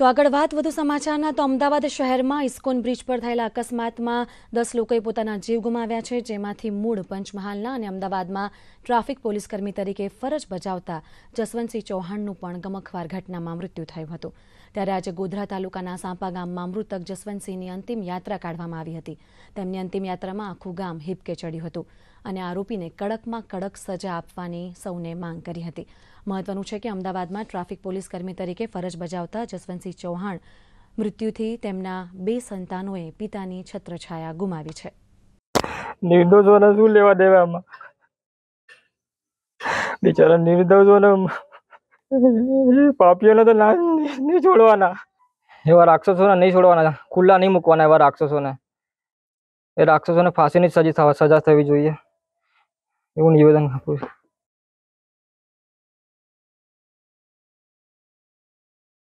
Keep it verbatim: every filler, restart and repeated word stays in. તો આગળ વાત વધુ સમાચારના તો અમદાવાદ શહેરમાં ઇસ્કોન બ્રિજ પર થયેલા અકસ્માતમાં દસ લોકોએ પોતાના જીવ ગુમાવ્યા છે, જેમાંથી મૂળ પંચમહાલના અને અમદાવાદમાં ટ્રાફિક પોલીસકર્મી તરીકે ફરજ બજાવતા જસવંત સિંહ ચૌહાણનું પણ ગમખ્વાર ઘટનામાં મૃત્યુ થયું હતું। ત્યારે આજે ગોધરા તાલુકાના સાંપા ગામમાં મૃતક જસવંતસિંહની અંતિમ યાત્રા કાઢવામાં આવી હતી। તેમની અંતિમ યાત્રામાં આખું ગામ હિબકે ચડ્યું હતું અને આરોપીને કડકમાં કડક સજા આપવાની સૌને માંગ કરી હતી। મહત્વનું છે કે અમદાવાદમાં ટ્રાફિક પોલીસકર્મી તરીકે ફરજ બજાવતા જસવંતસિંહ ચૌહાણ મૃત્યુથી તેમના બે સંતાનોએ પિતાની છત્રછાયા ગુમાવી છે। નિર્દોષોને શું લેવા દેવામાં, બિચારા નિર્દોષોને પાપીઓને તો ના નહીં છોડવાના, એવા રાક્ષસોને નહીં છોડવાના, ખુલ્લા નહીં મૂકવાના એવા રાક્ષસોને। એ રાક્ષસોને ફાંસીની સજા થવા સજા થવી જોઈએ એવું નિવેદન આપ્યું।